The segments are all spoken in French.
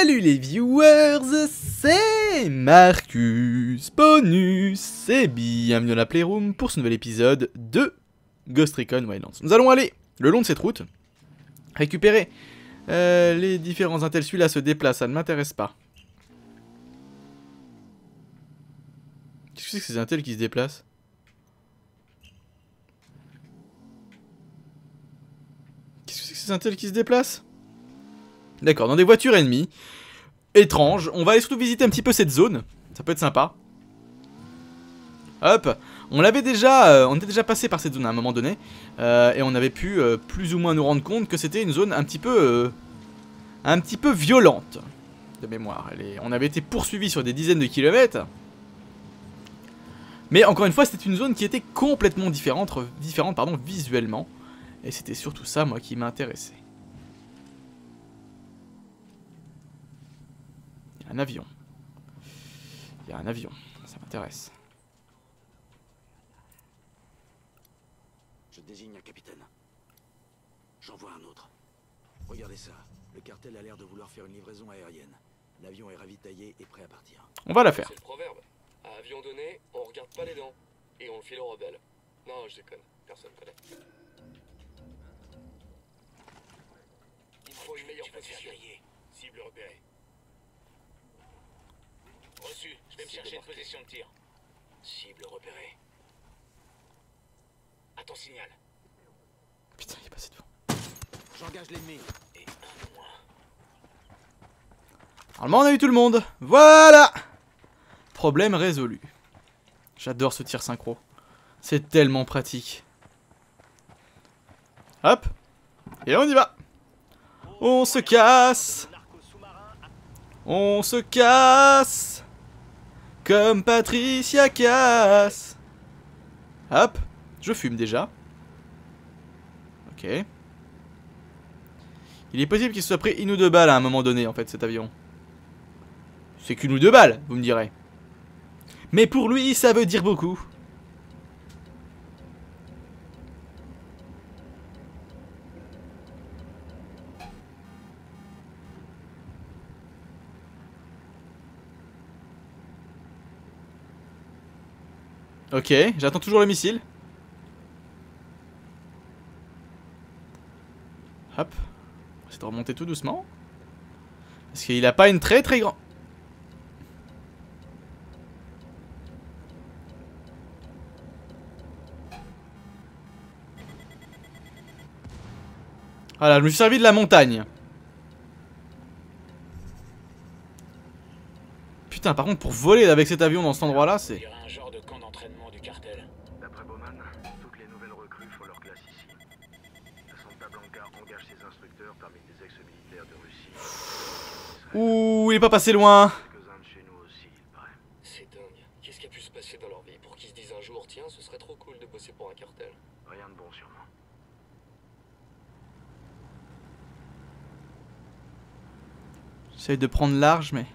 Salut les viewers, c'est Marcus Bonus et bienvenue dans la Playroom pour ce nouvel épisode de Ghost Recon Wildlands. Nous allons aller le long de cette route, récupérer les différents intels. Celui-là se déplace, ça ne m'intéresse pas. Qu'est-ce que c'est que ces intels qui se déplacent? Qu'est-ce que c'est que ces intels qui se déplacent? D'accord, dans des voitures ennemies. Étrange. On va aller surtout visiter un petit peu cette zone. Ça peut être sympa. Hop. On l'avait déjà... on était déjà passé par cette zone à un moment donné. Et on avait pu plus ou moins nous rendre compte que c'était une zone un petit peu violente. De mémoire. On avait été poursuivis sur des dizaines de kilomètres. Mais encore une fois, c'était une zone qui était complètement différente, visuellement. Et c'était surtout ça, moi, qui m'intéressait. Un avion. Il y a un avion, ça m'intéresse. Je désigne un capitaine. J'en vois un autre. Regardez ça. Le cartel a l'air de vouloir faire une livraison aérienne. L'avion est ravitaillé et prêt à partir. On va la faire. C'est le proverbe. À avion donné, on regarde pas les dents et on le file aux rebelles. Non, je déconne. Personne connaît. Il faut une meilleure position. Cible repérée. Reçu, je vais me chercher une position de tir. Cible repérée. À ton signal. Putain, il est passé devant. J'engage l'ennemi. Et un de moins. Normalement, on a eu tout le monde. Voilà. Problème résolu. J'adore ce tir synchro. C'est tellement pratique. Hop. Et on y va. On se casse. On se casse. Comme Patricia Kass. Hop, je fume déjà. Ok. Il est possible qu'il se soit pris une ou deux balles à un moment donné, en fait, cet avion. C'est qu'une ou deux balles, vous me direz. Mais pour lui, ça veut dire beaucoup. Ok, j'attends toujours le missile. Hop. On va essayer de remonter tout doucement. Parce qu'il a pas une très grande... Voilà, je me suis servi de la montagne. Putain, par contre, pour voler avec cet avion dans cet endroit-là, c'est... Ouh, il est pas passé loin. C'est dingue. Qu'est-ce qui a pu se passer dans leur vie pour qu'ils se disent un jour, tiens, ce serait trop cool de bosser pour un cartel. Rien de bon sûrement. J'essaye de prendre large, mais...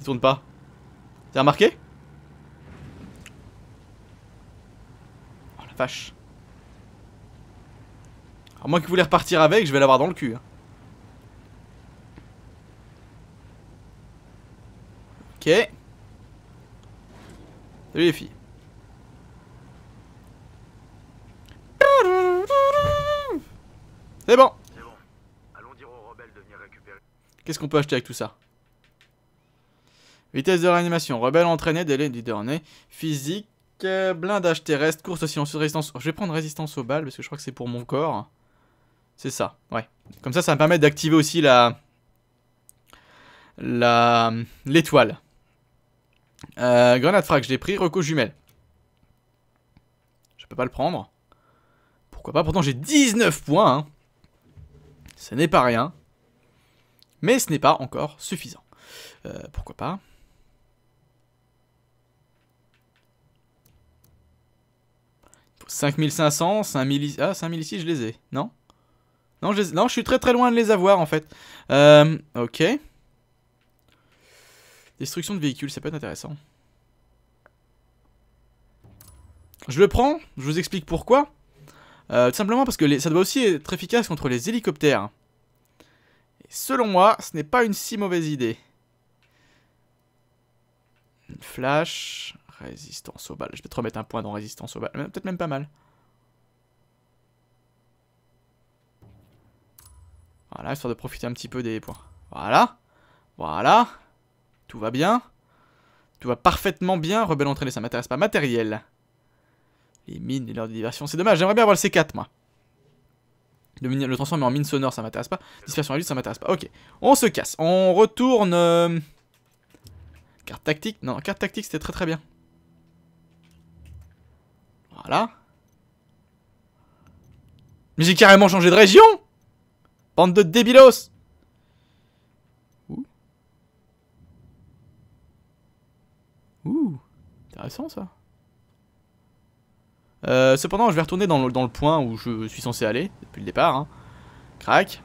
Il tourne pas. T'as remarqué? Oh la vache. Alors moi qui voulais repartir avec, je vais l'avoir dans le cul. Hein. Ok. Salut les filles. C'est bon. C'est bon. Allons dire aux rebelles de venir récupérer. Qu'est-ce qu'on peut acheter avec tout ça? Vitesse de réanimation, rebelle entraînée, délai du dernier, physique, blindage terrestre, course silencieuse, résistance. Je vais prendre résistance aux balles parce que je crois que c'est pour mon corps. C'est ça, ouais. Comme ça, ça me permet d'activer aussi la... l'étoile. Grenade frag, je l'ai pris. Reco jumelle. Je peux pas le prendre. Pourquoi pas? Pourtant j'ai 19 points. Hein. Ce n'est pas rien. Mais ce n'est pas encore suffisant. Pourquoi pas? Il faut 5500, 5000... Ah, 5000 ici, je les ai. Non? Non, je suis très loin de les avoir en fait. Ok. Destruction de véhicules, ça peut être intéressant. Je le prends, je vous explique pourquoi. Tout simplement parce que ça doit aussi être efficace contre les hélicoptères. Et selon moi, ce n'est pas une si mauvaise idée. Une flash. Résistance aux balles. Je vais te remettre un point dans résistance aux balles. Peut-être même pas mal. Voilà, histoire de profiter un petit peu des points. Voilà. Voilà. Tout va bien. Tout va parfaitement bien. Rebelle entraînée, ça m'intéresse pas. Matériel. Les mines, les leurs de diversion. C'est dommage, j'aimerais bien avoir le C4, moi. Le transformer en mine sonore, ça m'intéresse pas. Dispersion à l'huile, ça m'intéresse pas. Ok, on se casse. On retourne... Carte tactique. Non, carte tactique, c'était très très bien. Voilà. Mais j'ai carrément changé de région. Bande de débilos. Ouh. Ouh. Intéressant, ça. Cependant, je vais retourner dans le point où je suis censé aller depuis le départ. Hein. Crac.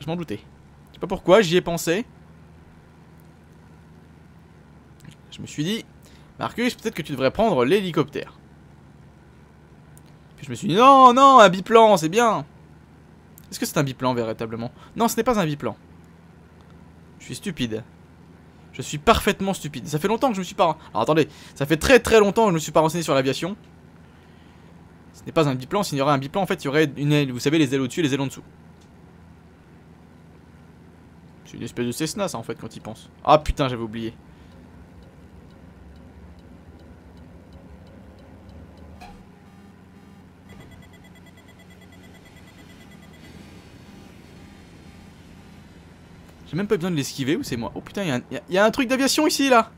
Je m'en doutais. Je sais pas pourquoi, j'y ai pensé. Je me suis dit, Marcus, peut-être que tu devrais prendre l'hélicoptère. Puis je me suis dit, non, non, un biplan, c'est bien. Est-ce que c'est un biplan véritablement? Non, ce n'est pas un biplan. Je suis stupide. Je suis parfaitement stupide. Ça fait longtemps que je me suis pas... Alors attendez, ça fait très très longtemps que je me suis pas renseigné sur l'aviation. Ce n'est pas un biplan. S'il y aurait un biplan, en fait, il y aurait une aile. Vous savez, les ailes au-dessus et les ailes en dessous. C'est une espèce de Cessna, ça, en fait, quand il pense. Ah putain, j'avais oublié. J'ai même pas besoin de l'esquiver, ou c'est moi? Oh putain, il y a un truc d'aviation ici, là.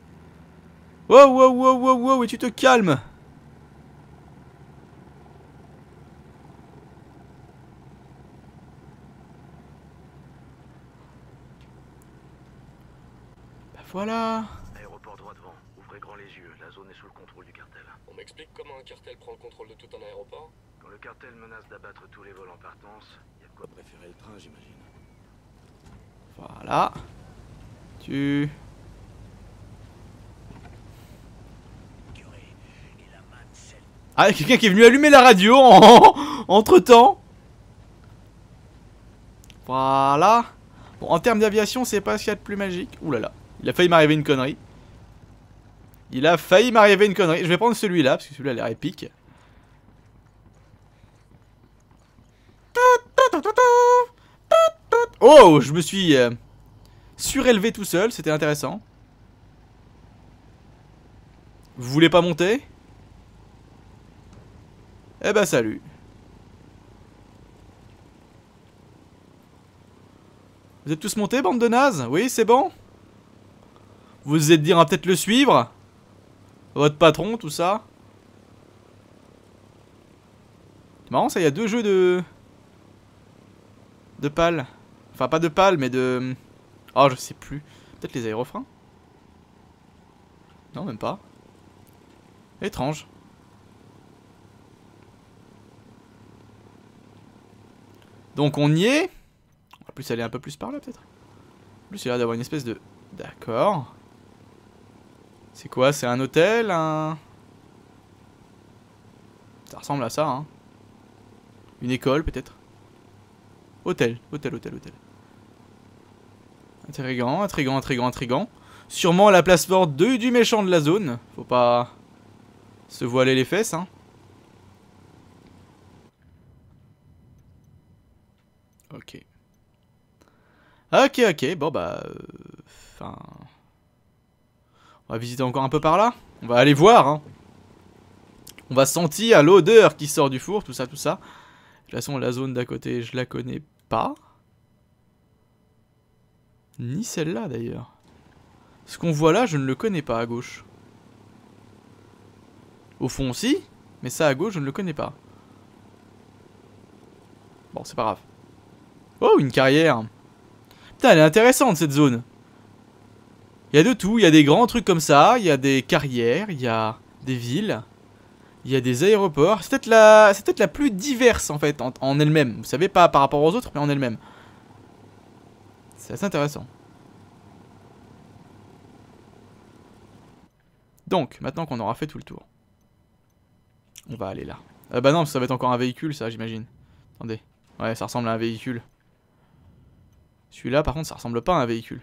Wow, wow, wow, wow, wow, et tu te calmes. Bah voilà. Aéroport droit devant, ouvrez grand les yeux, la zone est sous le contrôle du cartel. On m'explique comment un cartel prend le contrôle de tout un aéroport? Quand le cartel menace d'abattre tous les vols en partance, il y a de quoi préférer le train, j'imagine. Voilà. Tu... Ah, quelqu'un qui est venu allumer la radio entre-temps. Voilà. Bon, en termes d'aviation, c'est pas ce qu'il y a de plus magique. Ouh là là. Il a failli m'arriver une connerie. Il a failli m'arriver une connerie. Je vais prendre celui-là, parce que celui-là a l'air épique. Oh, je me suis surélevé tout seul, c'était intéressant. Vous voulez pas monter? Eh ben salut. Vous êtes tous montés, bande de nazes? Oui, c'est bon. Vous êtes dire à peut-être le suivre? Votre patron, tout ça. C'est marrant ça, il y a deux jeux de pales. Enfin, pas de pales, mais de... Oh, je sais plus. Peut-être les aérofreins? Non, même pas. Étrange. Donc, on y est. On va plus aller un peu plus par là, peut-être. En plus, il a l'air d'avoir une espèce de... D'accord. C'est quoi? C'est un hôtel? Un... Ça ressemble à ça, hein. Une école, peut-être. Hôtel, hôtel, hôtel, hôtel. Intrigant, intrigant, intrigant, intrigant. Sûrement la place forte du méchant de la zone. Faut pas se voiler les fesses, hein. Ok. Ok, ok, bon bah... Enfin... On va visiter encore un peu par là. On va aller voir, hein. On va sentir l'odeur qui sort du four, tout ça, tout ça. De toute façon, la zone d'à côté, je la connais pas. Ni celle-là, d'ailleurs. Ce qu'on voit là, je ne le connais pas à gauche. Au fond aussi, mais ça à gauche, je ne le connais pas. Bon, c'est pas grave. Oh, une carrière. Putain, elle est intéressante, cette zone. Il y a de tout, il y a des grands trucs comme ça, il y a des carrières, il y a des villes. Il y a des aéroports, c'est peut-être la plus diverse en fait, en elle-même. Vous savez, pas par rapport aux autres, mais en elle-même. C'est assez intéressant. Donc, maintenant qu'on aura fait tout le tour, on va aller là. Bah non, ça va être encore un véhicule ça, j'imagine. Attendez, ouais, ça ressemble à un véhicule. Celui-là, par contre, ça ressemble pas à un véhicule.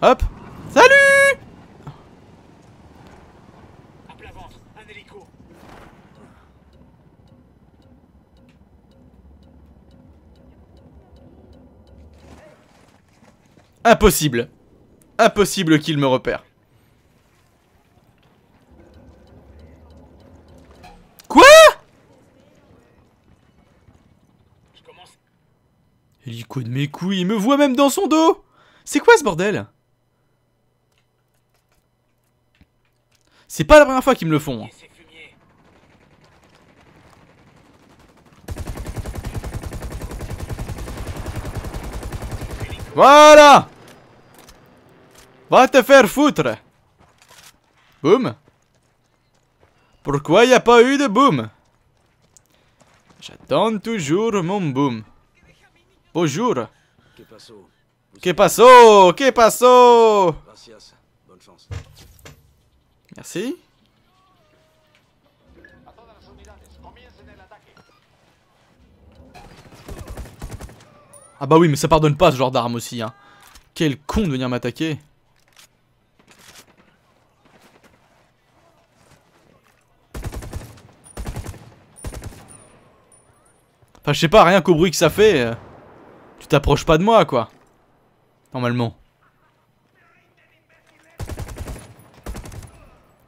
Hop! Salut! À plat ventre, un hélico. Impossible! Impossible qu'il me repère. Quoi? Je commence. Hélico de mes couilles, il me voit même dans son dos! C'est quoi ce bordel? C'est pas la première fois qu'ils me le font. Voilà! Va te faire foutre! Boum! Pourquoi y a pas eu de boum? J'attends toujours mon boum. Bonjour! Que passo? Que passo? Que passo? Gracias. Bonne chance. Merci. Ah bah oui, mais ça pardonne pas ce genre d'arme aussi, hein. Quel con de venir m'attaquer. Enfin, je sais pas, rien qu'au bruit que ça fait, tu t'approches pas de moi, quoi. Normalement.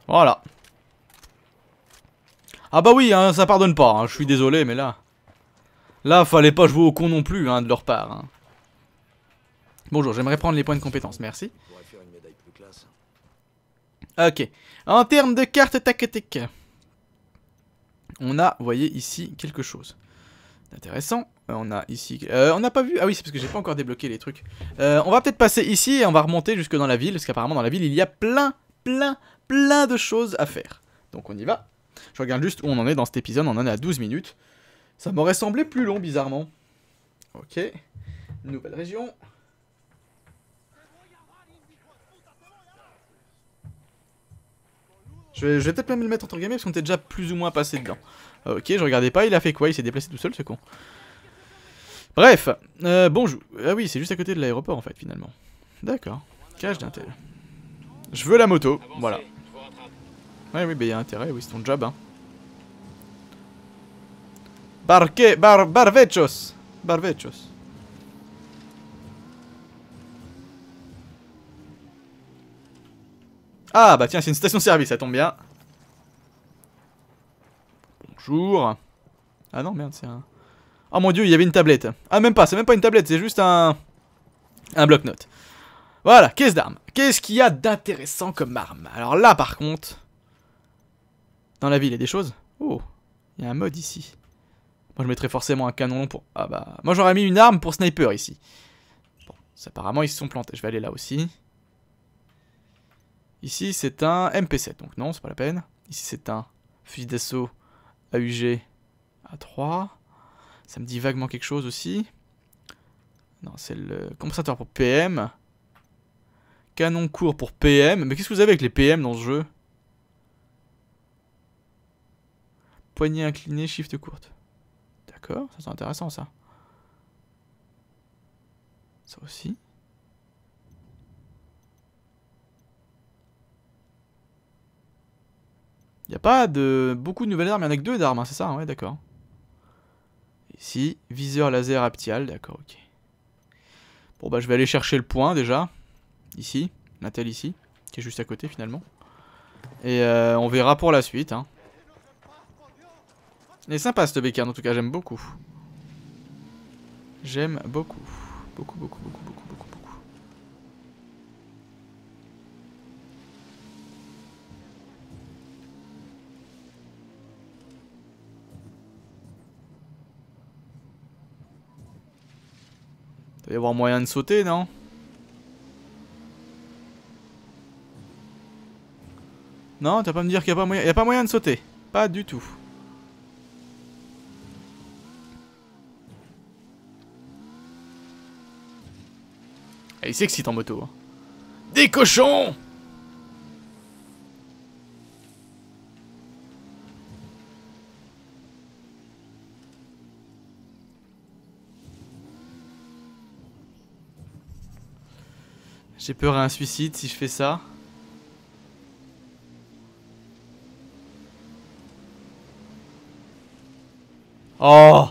Voilà. Ah bah oui, hein, ça pardonne pas, hein, je suis désolé, mais là... Là, fallait pas jouer au con non plus, hein, de leur part. Hein. Bonjour, j'aimerais prendre les points de compétence, merci. Ok. En termes de cartes tactiques, on a, vous voyez, ici, quelque chose d'intéressant. On a ici... on n'a pas vu... Ah oui, c'est parce que j'ai pas encore débloqué les trucs. On va peut-être passer ici et on va remonter jusque dans la ville, parce qu'apparemment, dans la ville, il y a plein de choses à faire. Donc on y va. Je regarde juste où on en est dans cet épisode. On en est à 12 minutes. Ça m'aurait semblé plus long, bizarrement. Ok. Nouvelle région. Je vais peut-être même le mettre entre guillemets parce qu'on était déjà plus ou moins passé dedans. Ok, je regardais pas. Il a fait quoi? Il s'est déplacé tout seul, ce con. Bref. Bonjour. Ah oui, c'est juste à côté de l'aéroport, en fait, finalement. D'accord. Cache d'un tel. Je veux la moto, voilà. Ouais, oui, mais y'a intérêt, oui, c'est ton job, hein. Barvechos. Barvechos. Ah, bah tiens, c'est une station-service, ça tombe bien. Bonjour. Ah non, merde, c'est un... Oh mon dieu, il y avait une tablette. Ah, même pas, c'est même pas une tablette, c'est juste un... Un bloc-notes. Voilà, caisse d'armes. Qu'est-ce qu'il y a d'intéressant comme arme? Alors là, par contre... Dans la ville, il y a des choses. Oh, il y a un mode ici. Moi, je mettrais forcément un canon long pour... Ah bah... Moi, j'aurais mis une arme pour sniper, ici. Bon, apparemment, ils se sont plantés. Je vais aller là aussi. Ici, c'est un MP7. Donc non, c'est pas la peine. Ici, c'est un fusil d'assaut AUG A3. Ça me dit vaguement quelque chose aussi. Non, c'est le compensateur pour PM... Canon court pour PM. Mais qu'est-ce que vous avez avec les PM dans ce jeu? Poignée inclinée, shift courte. D'accord, ça c'est intéressant ça. Ça aussi. Il n'y a pas de beaucoup de nouvelles armes, il n'y en a que 2 d'armes, hein, c'est ça? Ouais, d'accord. Ici, viseur laser aptial, d'accord, ok. Bon bah je vais aller chercher le point déjà. Ici, l'intel ici, qui est juste à côté finalement. Et on verra pour la suite. Hein. Il est sympa ce bécane, en tout cas j'aime beaucoup. J'aime beaucoup. Beaucoup. Il doit y avoir moyen de sauter, non ? Non, t'as pas à me dire qu'il n'y a pas moyen... Y a pas moyen de sauter. Pas du tout. Ah, il s'excite en moto. Hein. Des cochons! J'ai peur à un suicide si je fais ça. Oh,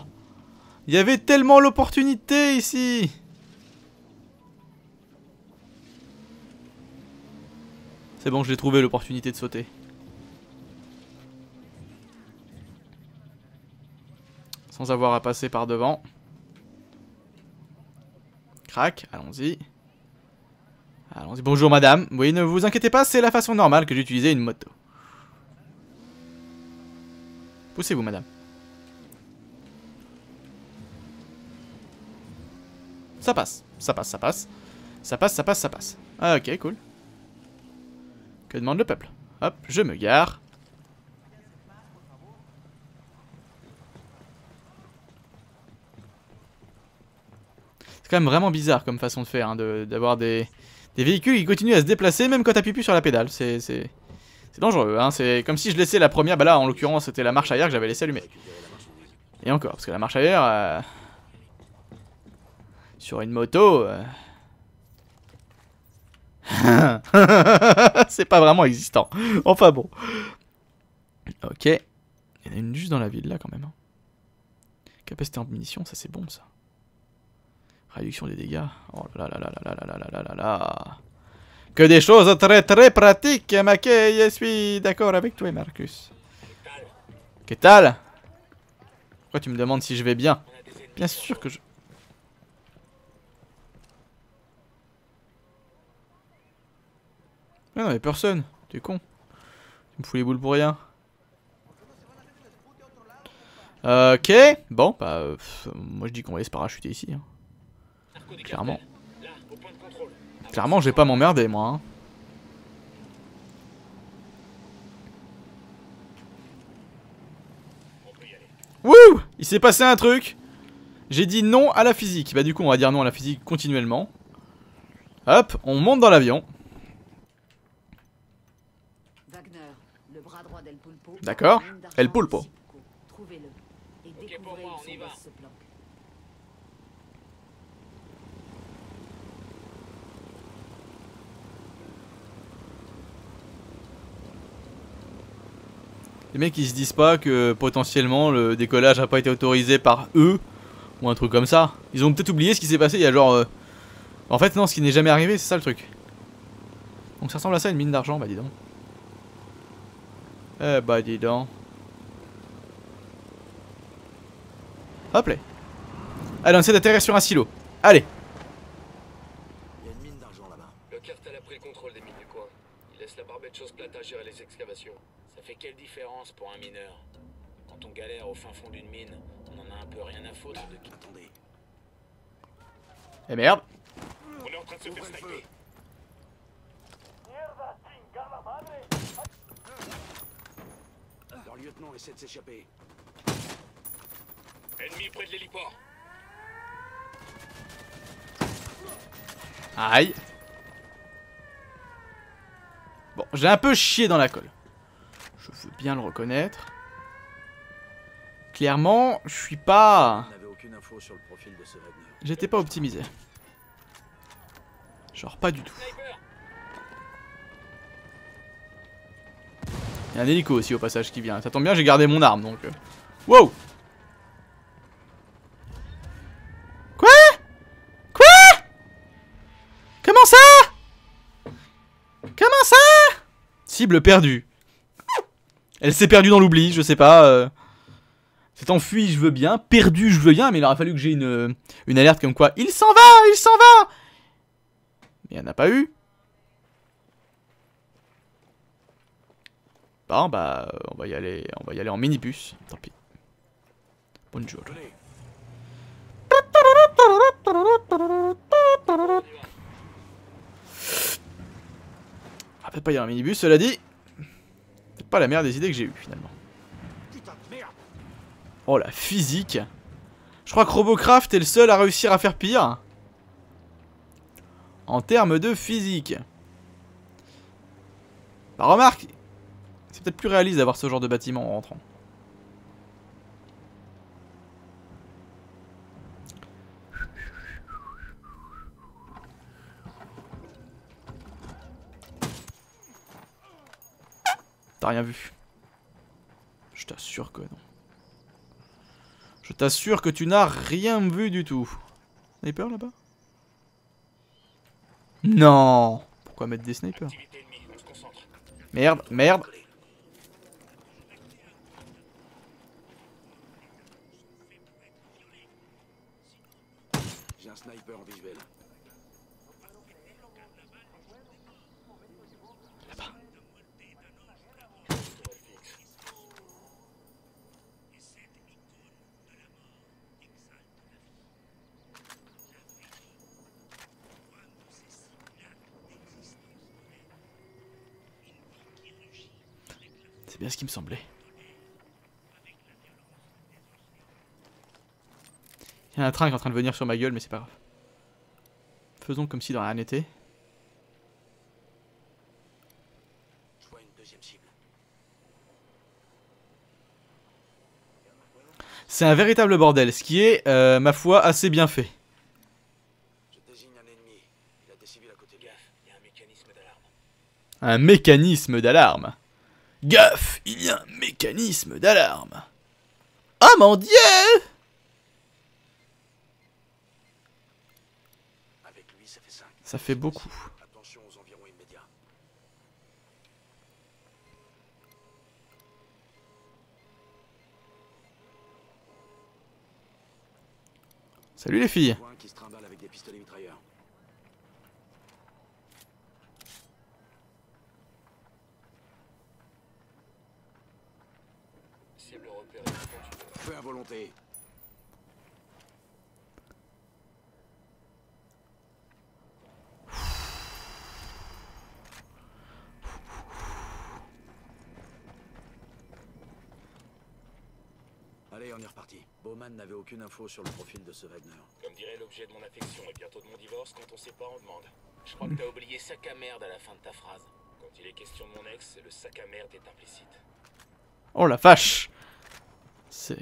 il y avait tellement l'opportunité ici. C'est bon, je l'ai trouvé l'opportunité de sauter. Sans avoir à passer par devant. Crac, allons-y. Allons-y, bonjour madame. Oui, ne vous inquiétez pas, c'est la façon normale que d'utiliser une moto. Poussez-vous madame. Ça passe, ça passe, ça passe. Ça passe, ça passe, ça passe. Ah, ok, cool. Que demande le peuple? Hop, je me gare. C'est quand même vraiment bizarre comme façon de faire, hein, d'avoir des véhicules qui continuent à se déplacer même quand t'appuies plus sur la pédale. C'est dangereux, hein. C'est comme si je laissais la première, bah là en l'occurrence c'était la marche arrière que j'avais laissé allumer. Et encore, parce que la marche arrière... Sur une moto... c'est pas vraiment existant. Enfin bon. Ok. Il y en a une juste dans la ville là quand même. Capacité en munitions, ça c'est bon ça. Réduction des dégâts. Oh là là là là là là là là là là. Que des choses très très pratiques, Mackey. Je suis d'accord avec toi Marcus. Que tal? Pourquoi tu me demandes si je vais bien? Bien sûr que je... Ah non mais personne, t'es con. Tu me fous les boules pour rien. Ok, bon bah moi je dis qu'on va aller se parachuter ici hein. Clairement. Clairement je vais pas m'emmerder moi hein. Wouh, il s'est passé un truc. J'ai dit non à la physique. Bah du coup on va dire non à la physique continuellement. Hop, on monte dans l'avion. D'accord, El Pulpo. Les mecs ils se disent pas que potentiellement le décollage a pas été autorisé par eux ou un truc comme ça. Ils ont peut-être oublié ce qui s'est passé il y a genre... En fait non, ce qui n'est jamais arrivé, c'est ça le truc. Donc ça ressemble à ça, une mine d'argent, bah dis donc. Eh bah dis donc. Hop là. Allez, on essaie d'atterrir sur un silo. Allez. Il y a une mine d'argent là-bas. Le cartel a pris le contrôle des mines du coin. Il laisse la barbette chose plata gérer les excavations. Ça fait quelle différence pour un mineur? Quand on galère au fin fond d'une mine, on en a un peu rien à foutre de qui. Attendez. Eh merde. On est en train de se faire sniper. Le lieutenant essaie de s'échapper. Ennemi près de l'héliport. Aïe. Bon, j'ai un peu chié dans la colle. Je veux bien le reconnaître. Clairement, je suis pas... J'étais pas optimisé. Genre pas du tout. Il y a un hélico aussi au passage qui vient. Ça tombe bien, j'ai gardé mon arme donc. Wow! Quoi? Quoi? Comment ça? Comment ça? Cible perdue. Elle s'est perdue dans l'oubli, je sais pas. C'est enfui, je veux bien. Perdu, je veux bien. Mais il aurait fallu que j'ai une alerte comme quoi. Il s'en va! Il s'en va! Mais il n'y en a pas eu. Bon bah on va y aller en minibus, tant pis. Bonjour. Ah peut-être pas y aller en minibus, cela dit. C'est pas la meilleure des idées que j'ai eues finalement. Oh la physique. Je crois que Robocraft est le seul à réussir à faire pire. En termes de physique. Bah remarque. C'est peut-être plus réaliste d'avoir ce genre de bâtiment en rentrant. t'as rien vu. Je t'assure que non. Je t'assure que tu n'as rien vu du tout. Sniper là-bas? Non. Pourquoi mettre des snipers? Merde, merde. J'ai un sniper en visuel. Là-bas. C'est bien ce qui me semblait. Il y a un train qui est en train de venir sur ma gueule, mais c'est pas grave. Faisons comme si dans la n'était. Je vois une deuxième cible. C'est un véritable bordel, ce qui est, ma foi, assez bien fait. Je désigne un ennemi. Il a des civils à côté de gaffe. Il y a un mécanisme d'alarme. Un mécanisme d'alarme. Gaffe, il y a un mécanisme d'alarme. Ah mon Dieu! Ça fait beaucoup. Attention aux environs immédiats. Salut les filles. Feu à volonté. Allez, on est reparti. Bowman n'avait aucune info sur le profil de ce Wagner. Comme dirait l'objet de mon affection et bientôt de mon divorce, quand on sait pas, on demande. Je crois que t'as oublié sac à merde à la fin de ta phrase. Quand il est question de mon ex, le sac à merde est implicite. Oh la vache! C'est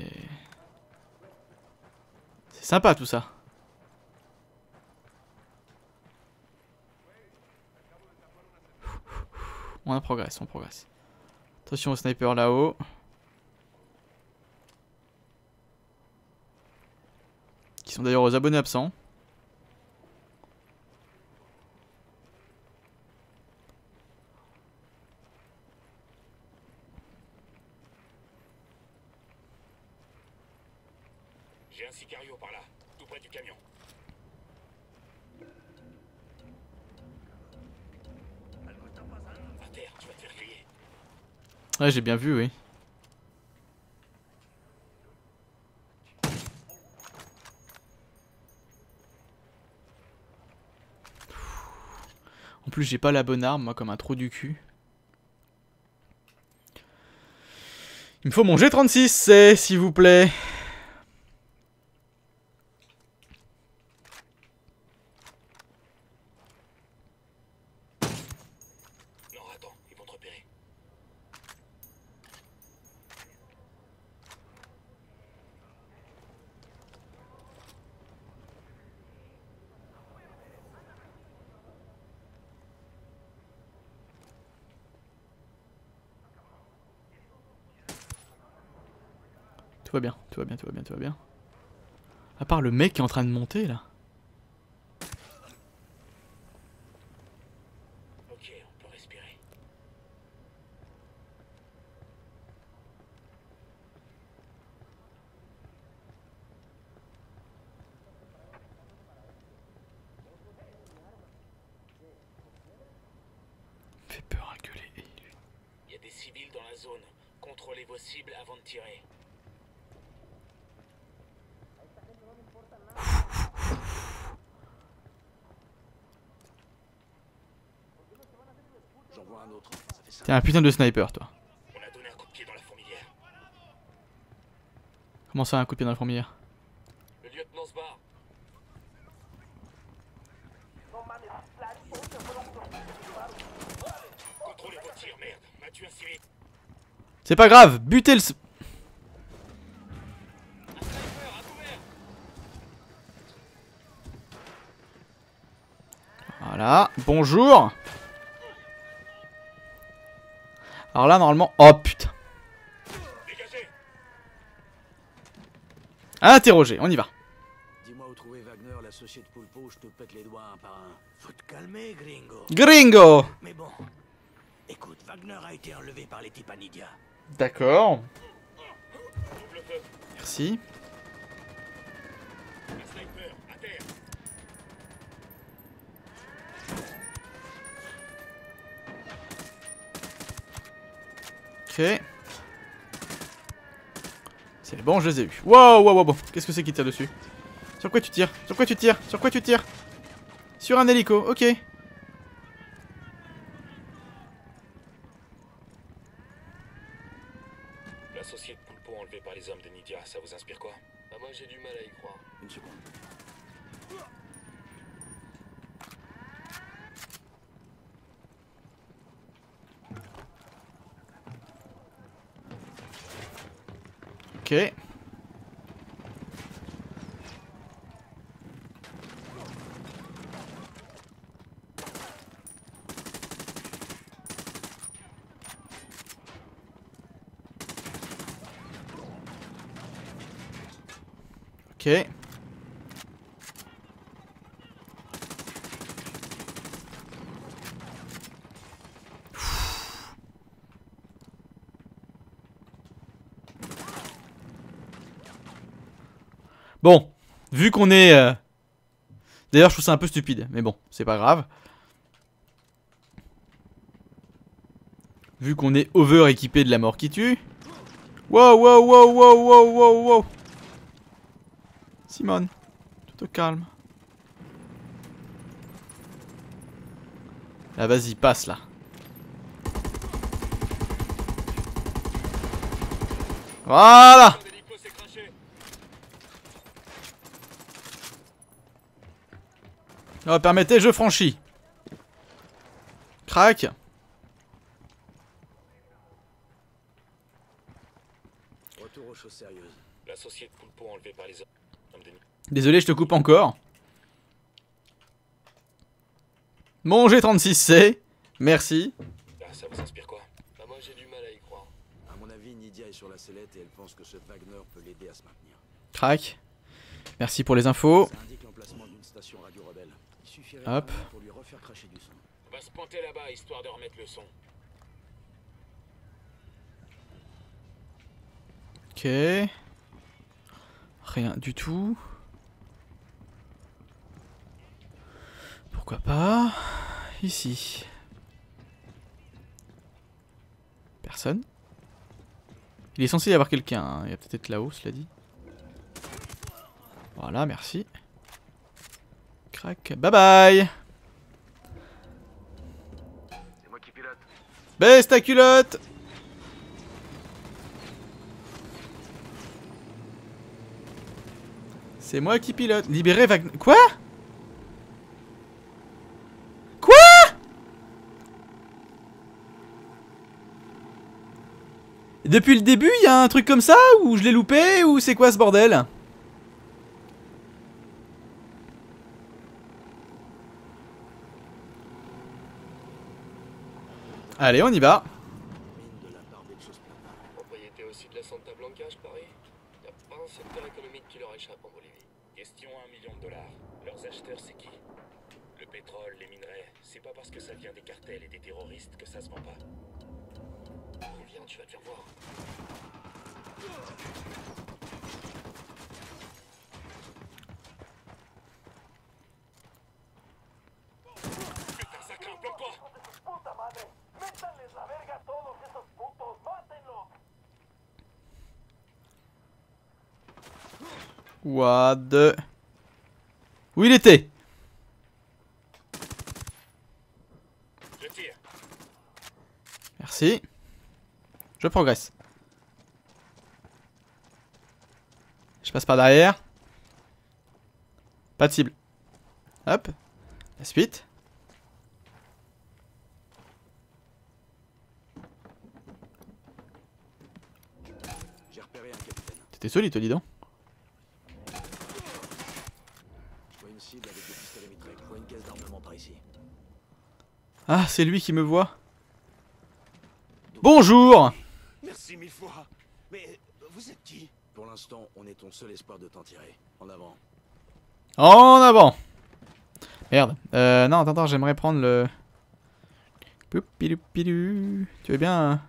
sympa tout ça. On progresse, on progresse. Attention au sniper là-haut. Qui sont d'ailleurs aux abonnés absents. J'ai un sicario par là, tout près du camion. À terre, tu vas te faire crier. Ouais, j'ai bien vu, oui. En plus j'ai pas la bonne arme moi, comme un trou du cul. Il me faut mon G36C s'il vous plaît. Non attends, ils vont te repérer. Tout va bien, tout va bien, tout va bien, tout va bien. À part le mec qui est en train de monter là. Ok, on peut respirer. Fait peur à gueuler. Il y a des civils dans la zone. Contrôlez vos cibles avant de tirer. T'es un putain de sniper toi. On a donné un coup de pied dans la fourmilière. Comment ça un coup de pied dans la fourmilière? Le lieutenant se barre. Contrôlez vos tirs, merde. On a tué un civil. C'est pas grave, butez le... Voilà, bonjour. Alors là normalement... Oh putain. Interroger, on y va. Dis-moi où trouver Wagner, l'associé de Pulpo, je te pète les doigts un par un. Faut te calmer, gringo. Gringo. Mais bon, écoute, Wagner a été enlevé par les types à Nidia. D'accord. Merci. Ok. C'est bon, je les ai eus. Wow, wow, wow. Qu'est-ce que c'est qui tire dessus? Sur quoi tu tires? Sur quoi tu tires? Sur quoi tu tires? Sur un hélico, ok. L'associé de Pulpo enlevé par les hommes de Nidia, ça vous inspire quoi? Bah moi j'ai du mal à y croire. Une seconde. Ok. Ok. Bon, vu qu'on est... D'ailleurs je trouve ça un peu stupide, mais bon, c'est pas grave. Vu qu'on est over équipé de la mort qui tue. Wow, wow, wow, wow, wow, wow, wow. Simone, tout au calme. Ah vas-y, passe là. Voilà. Oh, permettez, je franchis. Crac. Retour aux choses sérieuses. L'associé de Pulpo enlevé par les hommes. Désolé, je te coupe encore. Mon G36C, merci. Ah, ça vous inspire quoi? Bah, moi j'ai du mal à y croire. À mon avis, Nidia est sur la sellette et elle pense que ce Wagner peut l'aider à se maintenir. Crac. Merci pour les infos. Ça indique l'emplacement d'une station radio rebelle. Il suffirait pour lui refaire cracher du son. On va se planter là-bas histoire de remettre le son. Ok. Rien du tout. Pourquoi pas? Ici. Personne. Il est censé y avoir quelqu'un, hein. Il y a peut-être là-haut, cela dit. Voilà, merci. Crac, bye bye. C'est moi qui pilote. Baisse ta culotte. C'est moi qui pilote. Libérez Wagner. Quoi? Quoi? Depuis le début, il y a un truc comme ça? Ou je l'ai loupé? Ou c'est quoi ce bordel? Allez, on y va. Mine de la part des choses. Propriété aussi de la Santa Blanca, je parie. Il n'y a pas un secteur économique qui leur échappe en Bolivie. Question $1 million. Leurs acheteurs, c'est qui? Le pétrole, les minerais. C'est pas parce que ça vient des cartels et des terroristes que ça se vend pas. Reviens, tu vas te faire voir. What the... Où il était? Je tire. Merci. Je progresse. Je passe par derrière. Pas de cible. Hop. La suite. J'ai repéré un capitaine. T'étais solide, dis donc. Ah, c'est lui qui me voit. Bonjour. Merci mille fois. Mais vous êtes qui? Pour l'instant, on est ton seul espoir de t'en tirer. En avant. En avant. Merde. Non, attends, j'aimerais prendre le... Poupilou-pilou. Tu veux bien...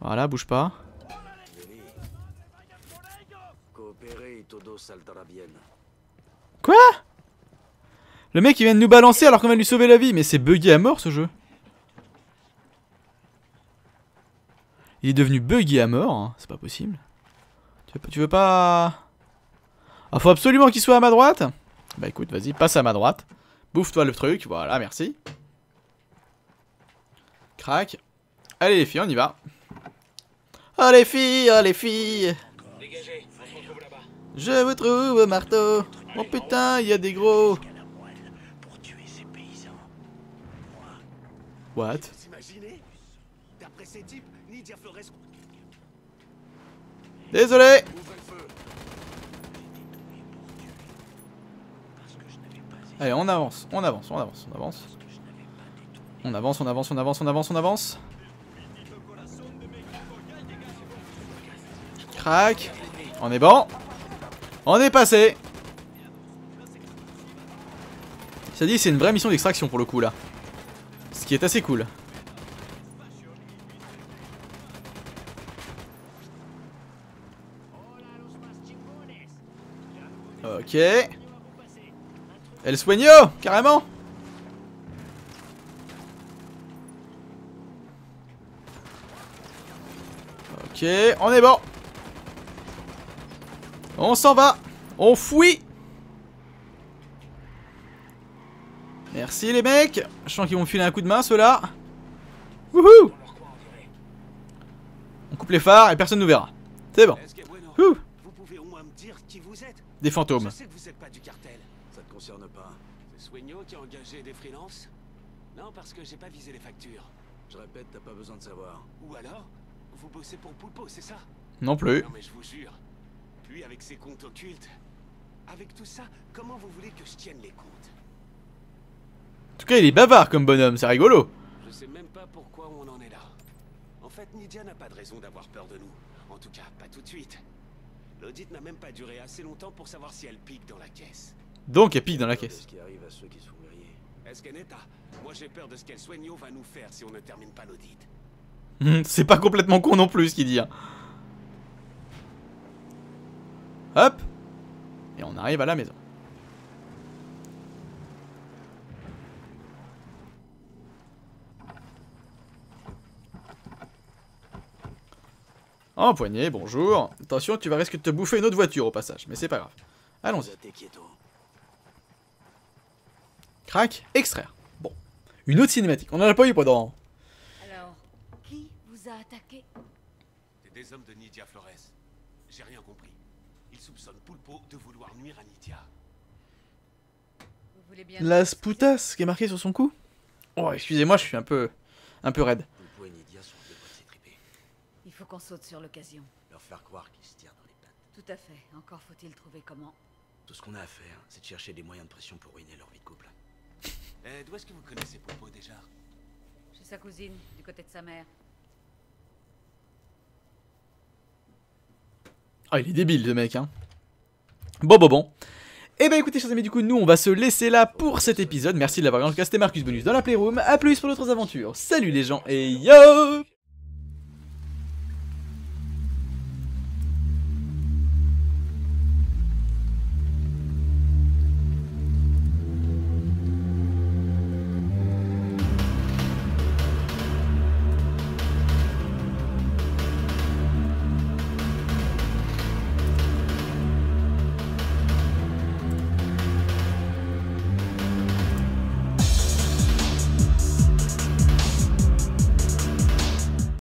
Voilà, bouge pas. Quoi? Le mec il vient de nous balancer alors qu'on va lui sauver la vie. Mais c'est buggé à mort ce jeu. Il est devenu buggé à mort, hein. C'est pas possible. Tu veux pas... Ah, faut absolument qu'il soit à ma droite. Bah écoute, vas-y, passe à ma droite. Bouffe-toi le truc, voilà, merci. Crac. Allez les filles, on y va. Oh les filles, oh les filles. Dégagez, on se retrouve là-bas. Je vous trouve au marteau. Oh putain, il y a des gros. What? D'après ces types, Nidia Flores. Désolé. Allez, on avance, on avance, on avance, on avance. On avance, on avance, on avance, on avance, on avance. Crac. On est bon. On est passé. Ça dit, c'est une vraie mission d'extraction pour le coup là. Ce qui est assez cool. Ok. El Sueño, carrément. Ok, on est bon. On s'en va. On fuit. Merci les mecs. Je sens qu'ils vont me filer un coup de main ceux-là. Wouhou. On coupe les phares et personne nous verra. C'est bon. Ouh. Vous pouvez au moins me dire qui vous êtes? Des fantômes. Je sais que vous êtes pas du cartel. Ça te concerne pas. C'est Sueño qui a engagé des freelances? Non, parce que j'ai pas visé les factures. Je répète, t'as pas besoin de savoir. Ou alors, vous bossez pour Pulpo, c'est ça? Non plus. Non mais je vous jure. Lui avec ses comptes occultes. Avec tout ça, comment vous voulez que je tienne les comptes? En tout cas, il est bavard comme bonhomme, c'est rigolo. Je sais même pas pourquoi on en est là. En fait, Nidia n'a pas de raison d'avoir peur de nous. En tout cas, pas tout de suite. L'audit n'a même pas duré assez longtemps pour savoir si elle pique dans la caisse. Donc, elle pique dans la caisse. Qu'est-ce qui arrive à ceux qui se font griller? Est-ce qu'elle est à... Moi, j'ai peur de ce qu'El Sueño va nous faire si on ne termine pas l'audit. C'est pas complètement con non plus ce qu'il dit. Hein. Hop. Et on arrive à la maison. Empoigné, bonjour. Attention, tu vas risquer de te bouffer une autre voiture au passage, mais c'est pas grave. Allons-y. Crac, extraire. Bon. Une autre cinématique. On en a pas eu pendant. Alors, qui vous a attaqué? C'est des hommes de Nidia Flores. J'ai rien compris. Ils soupçonnent Pulpo de vouloir nuire à Nidia. Vous voulez bien... Las putas qui est marqué sur son cou? Oh, excusez-moi, je suis un peu raide. Faut qu'on saute sur l'occasion. Leur faire croire qu'ils se tirent dans les pattes. Tout à fait. Encore faut-il trouver comment. Tout ce qu'on a à faire, c'est de chercher des moyens de pression pour ruiner leur vie de couple. D'où est-ce que vous connaissez Pulpo déjà? Chez sa cousine, du côté de sa mère. Ah, il est débile le mec, hein. Bon. Eh ben écoutez, chers amis, du coup, nous on va se laisser là pour cet épisode. Merci de l'avoir regardé. En tout cas, c'était Marcus Bonus dans la Playroom. A plus pour d'autres aventures. Salut les gens et yo.